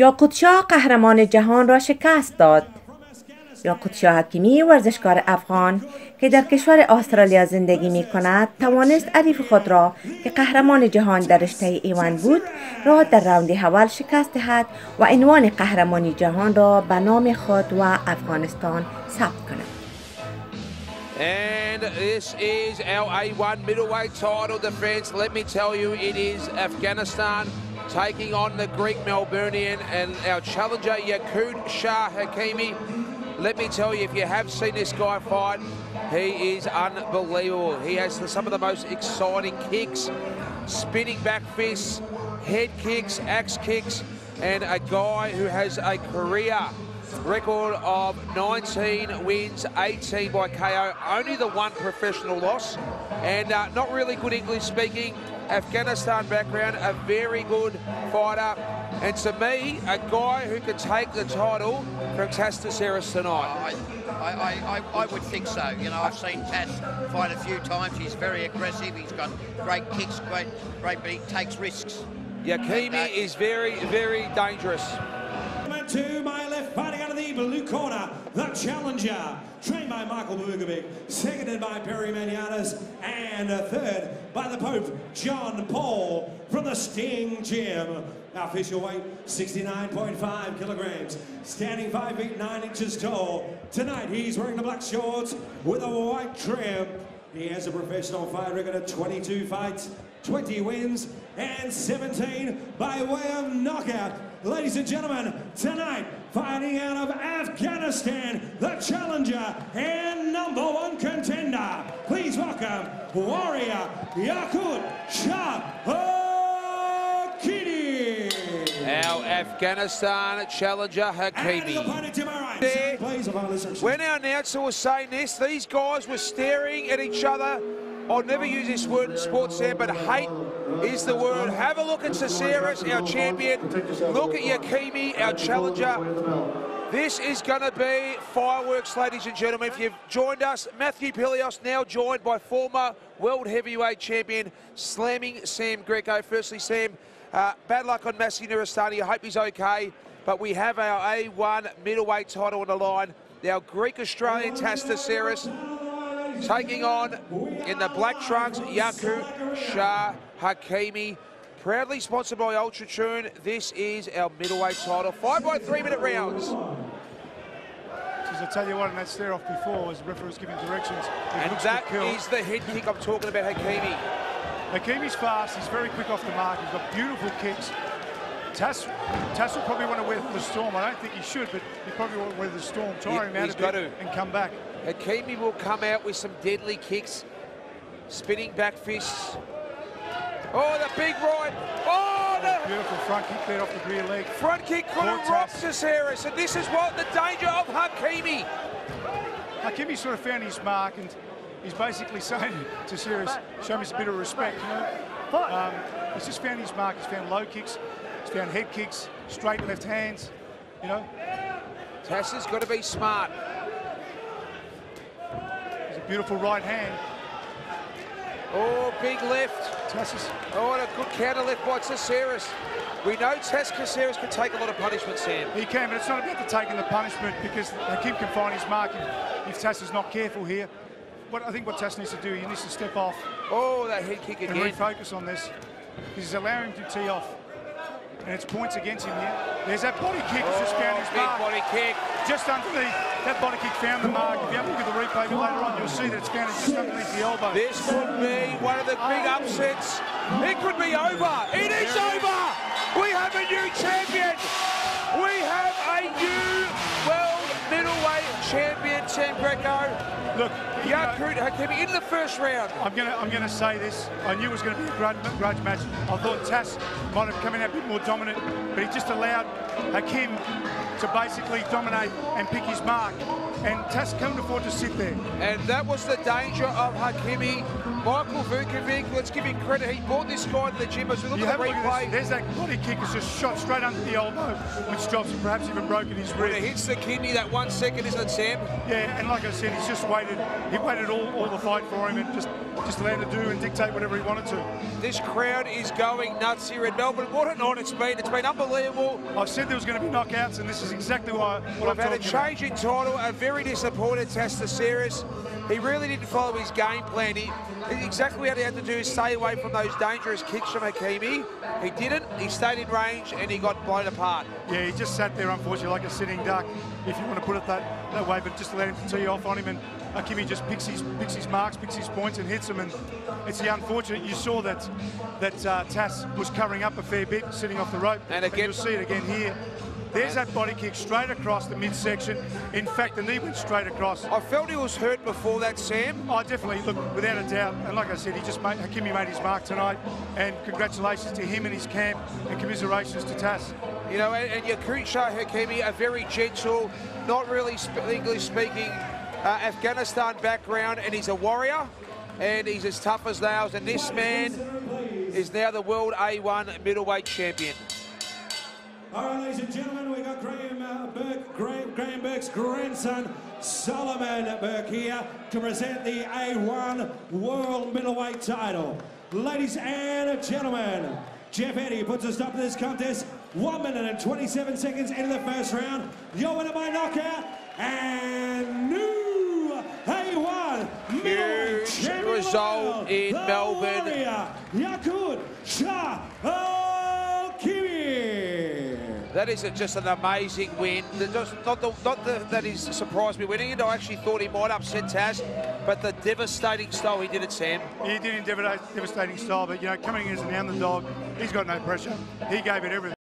یاقوت شاه قهرمان جهان را شکست داد. یاقوت شاه حکیمی ورزشکار افغان که در کشور استرالیا زندگی می کند توانست حریف خود را که قهرمان جهان در رشته ایوان بود را در راوند اول شکست دهد و عنوان قهرمانی جهان را به نام خود و افغانستان ثبت کند. And this is our A1 middleweight title defence. Let me tell you, it is Afghanistan taking on the Greek Melburnian and our challenger, Yaqoot Shah Hakimi. Let me tell you, if you have seen this guy fight, he is unbelievable. He has some of the most exciting kicks, spinning back fists, head kicks, axe kicks, and a guy who has a career record of 19 wins, 18 by KO, only the one professional loss, and not really good English speaking, Afghanistan background, a very good fighter, and to me, a guy who could take the title from Tass Tsitsiras tonight. I would think so. You know, I've seen Tass fight a few times. He's very aggressive. He's got great kicks, great, but he takes risks. Hakimi is very, very dangerous. To my left, fighting out of the blue corner, the challenger, trained by Michael Bugovic, seconded by Perry Manianis, and third by the Pope, John Paul, from the Sting Gym. Official weight, 69.5 kilograms, standing 5 feet 9 inches tall. Tonight, he's wearing the black shorts with a white trim. He has a professional fight record of 22 fights, 20 wins, and 17 by way of knockout. Ladies and gentlemen, tonight, fighting out of Afghanistan, the challenger and #1 contender. Please welcome Warrior Yaqoot Shah Hakimi. Our Afghanistan challenger, Hakimi. When our announcer was saying this, these guys were staring at each other. I'll never use this word in sports there, but hate is the word. Have a look at Tsitsiras, our champion. Look at Hakimi, our challenger. This is going to be fireworks, ladies and gentlemen. If you've joined us, Matthew Pilios now joined by former world heavyweight champion, Slamming Sam Greco. Firstly, Sam, bad luck on Masi Nurastani. I hope he's okay. But we have our A1 middleweight title on the line. Our Greek-Australian Tass Tsitsiras taking on, in the black trunks, Yaqoot Shah Hakimi. Proudly sponsored by Ultra Tune, this is our middleweight title. 5 by 3-minute rounds. Because I tell you what, and that stare off before, as the referee was giving directions. And that is the head kick I'm talking about, Hakimi. Hakimi's fast, he's very quick off the mark, he's got beautiful kicks. Tass will probably want to weather the storm. I don't think he should, but he probably will weather the storm. Tire him out a bit and come back. Hakimi will come out with some deadly kicks, spinning back fists. Oh, the big right. Oh, the beautiful front kick there off the rear leg. Front kick couldn't rock Tsitsiras, and this is what the danger of Hakimi. Hakimi sort of found his mark, and he's basically saying to Tsitsiras, show me a bit of respect, you know. He's just found his mark. He's found low kicks, he's found head kicks, straight left hands, you know. Tass has got to be smart. There's a beautiful right hand. Oh, big left. Oh, and a good counter left by Tsitsiras. We know Tass Tsitsiras can take a lot of punishment, Sam. He can, but it's not about the taking the punishment because Hakim can find his mark if Tass is not careful here. I think what Tass needs to do, he needs to step off. Oh, that head kick again. And refocus on this. He's allowing him to tee off. And it's points against him here. There's that body kick that's just found his mark. Big body kick. Just underneath, that body kick found the mark. If you have a look at the replay later on, you'll see that it's found just underneath the elbow. This could be one of the big upsets. It could be over. It is over. We have a new champion. We have a new world middleweight champion, Sam Greco. Look, Yaqoot Hakimi in the first round. I'm gonna say this. I knew it was gonna be a grudge match. I thought Tass might have come in a bit more dominant, but he just allowed Hakim to basically dominate and pick his mark. And Tass couldn't afford to sit there. And that was the danger of Hakimi. Michael Vukovic, let's give him credit. He brought this guy to the gym. As we look at the replay, there's that body kick. It's just shot straight under the elbow, which drops and perhaps even broken his rib. It hits the kidney that 1 second, isn't it, Sam? Yeah, and like I said, he's just waited. He waited all the fight for him and just let him do and dictate whatever he wanted to. This crowd is going nuts here in Melbourne. What a night it's been. It's been unbelievable. I said there was going to be knockouts, and this is exactly what I've had. A change in title. A very disappointed Tass Tsitsiras. He really didn't follow his game plan. Exactly what he had to do is stay away from those dangerous kicks from Hakimi. He didn't. He stayed in range and he got blown apart. Yeah, he just sat there, unfortunately, like a sitting duck, if you want to put it that way, but just let him tee off on him, and Hakimi just picks his marks, picks his points and hits him, and it's the unfortunate. You saw that Tass was covering up a fair bit, sitting off the rope, and you'll see it again here. There's that body kick straight across the midsection. In fact, the knee went straight across. I felt he was hurt before that, Sam. Oh, definitely. Look, without a doubt. And like I said, Hakimi made his mark tonight. And congratulations to him and his camp, and commiserations to Tass. You know, and Yaqoot Shah Hakimi, a very gentle, not really English speaking, Afghanistan background, and he's a warrior, and he's as tough as nails. And this man is now the world A1 middleweight champion. All right, ladies and gentlemen, we've got Graham Burke's grandson, Solomon Burke, here to present the A1 World Middleweight title. Ladies and gentlemen, Jeff Eddy puts a stop to this contest 1 minute and 27 seconds into the first round. Your winner by knockout and new A1 Middleweight champion result in Melbourne, Yaqoot Shah Hakimi. That is just an amazing win. Not that he's surprised me winning it. I actually thought he might upset Tass, but the devastating style he did it, Sam. He did in devastating style, but, you know, coming in as an underdog, he's got no pressure. He gave it everything.